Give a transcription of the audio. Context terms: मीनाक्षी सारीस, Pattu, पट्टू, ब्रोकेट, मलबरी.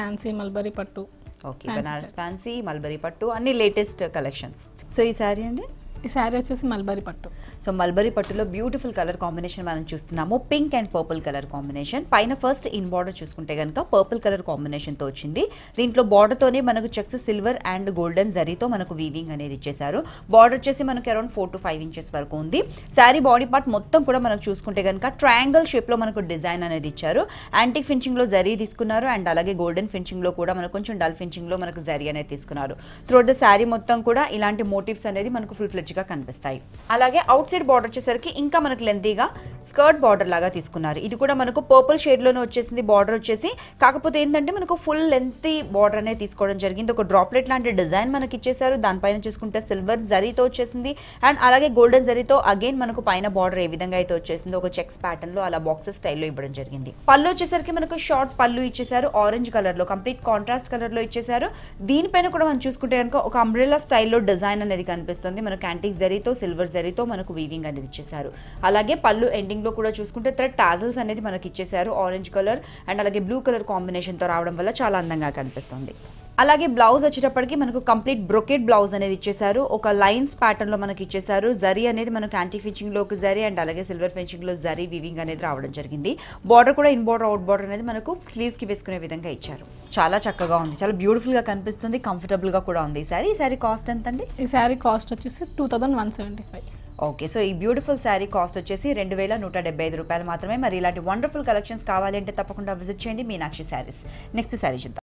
fancy मलबरी पट्टू okay Banaras fancy मलबरी पट्टू अन्नी latest collections सो ई सारी अंडी ई सारी వచ్చేసి मलबरी पट्टू सो मलबरी పట్టులో బ్యూటిఫుల్ కలర్ కాంబినేషన్ మనం చూస్తున్నాము pink and purple colour combination పైన ఫస్ట్ ఇన్ బోర్డర్ చూసుకుంటే గనుక పర్పుల్ కలర్ కాంబినేషన్ తో వచ్చింది దీంట్లో బోర్డర్ తోనే మనకు checks silver and golden zari తో మనకు వీవింగ్ అనేది ఇచ్చేశారు బోర్డర్ వచ్చేసి మనకు అరౌండ్ 4 to 5 ఇంచెస్ వరకు ఉంది సారీ బాడీ పార్ట్ మొత్తం కూడా మనం చూసుకుంటే గనుక ట్రయాంగిల్ షేప్ లో మనకు డిజైన్ అనేది ఇచ్చారు యాంటిక్ ఫినిషింగ్ లో జరీ తీసుకున్నారు అండ్ అలాగే గోల్డెన్ ఫినిషింగ్ లో కూడా మనకు కొంచెం డల్ ఫినిషింగ్ లో మనకు జరీ అనేది తీసుకున్నారు త్రూట్ ది సారీ మొత్తం కూడా ఇలాంటి మోటివ్స్ అనేది మనకు ఫుల్ ఫ్లెడ్జ్ గా కనిపిస్తాయి అలాగే అవుట్ సైడ్ బోర్డర్ వచ్చేసరికి ఇంకా మనకు లెంతీగా స్కర్ట్ బోర్డర్ లాగా తీసుకున్నారు ఇది కూడా మనకు పర్పుల్ షేడ్ లోనే వచ్చేసింది బోర్డర్ వచ్చేసి కాకపోతే ఏందంటే మనకు ఫుల్ లెంతీ బోర్డర్ అనేది తీసుకోవడం జరిగింది ఒక డ్రాప్లెట్ లాంటి డిజైన్ మనకి ఇచ్చేశారు దానిపైన చూసుకుంటే సిల్వర్ జరీతో వచ్చేసింది అండ్ అలాగే గోల్డెన్ జరీతో అగైన్ మనకు పైన బోర్డర్ ఏ విధంగా అయితే వచ్చేసిందో ఒక చెక్స్ ప్యాటర్న్ లో అలా బాక్సెస్ స్టైల్లో ఇవ్వడం జరిగింది పళ్ళు వచ్చేసరికి మనకు షార్ట్ పళ్ళు ఇచ్చేశారు ఆరెంజ్ కలర్ లో కంప్లీట్ కాంట్రాస్ట్ కలర్ లో ఇచ్చేశారు దీనిపైన కూడా మనం చూసుకుంటే కనుక ఒక అంబ్రెల్లా స్టైల్లో డిజైన్ అనేది కనిపిస్తుంది మనకు యాంటిక్ జరీతో సిల్వర్ జరీతో మనకు వీవింగ్ అనేది ఇచ్చేశారు అలాగే పళ్ళు ఎండింగ్ లో కూడా చూసుకుంటే థ్రెడ్ టాజల్స్ అనేది మనకి ఇచ్చేశారు ఆరెంజ్ కలర్ అండ్ అలాగే బ్లూ కలర్ కాంబినేషన్ తో రావడం వల్ల చాలా అందంగా కనిపిస్తుంది అలాగే బ్లౌజ్ వచ్చేటప్పటికి మనకు కంప్లీట్ బ్రొకెట్ బ్లౌజ్ అనేది ఇచ్చేసారు ఒక లైన్స్ ప్యాటర్న్ లో మనకి ఇచ్చేసారు జరీ అనేది మనకు యాంటీ ఫినిషింగ్ లో ఒక జరీ అండ్ అలాగే సిల్వర్ ఫినిషింగ్ లో జరీ వీవింగ్ అనేది రావడం జరిగింది బార్డర్ కూడా ఇన్ బార్డర్ అవుట్ బార్డర్ అనేది మనకు స్లీవ్స్ కి వేసుకునే విధంగా ఇచ్చారు చాలా చక్కగా ఉంది చాలా బ్యూటిఫుల్ గా కనిపిస్తుంది కంఫర్టబుల్ గా కూడా ఉంది ఈ సారీ కాస్ట్ ఎంత అండి ఈ సారీ కాస్ట్ వచ్చేసి 2175 okay so beautiful sari cost वच्चेसी 2175 रूपये मात्रमे मरी इलांटि वंडरफुल कलेक्शन्स कावालंटे तप्पकुंडा विजिट चेयंडि मीनाक्षी सारीस नेक्स्ट सारी